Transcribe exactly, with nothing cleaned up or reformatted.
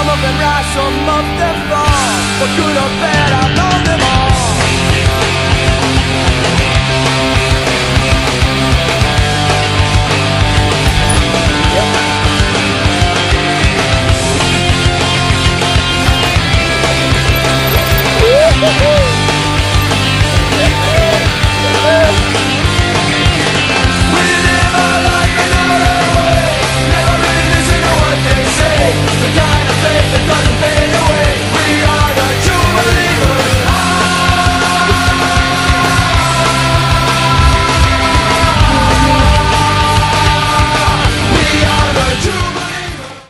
Some of them rise, some of them fall. For good or bad, I love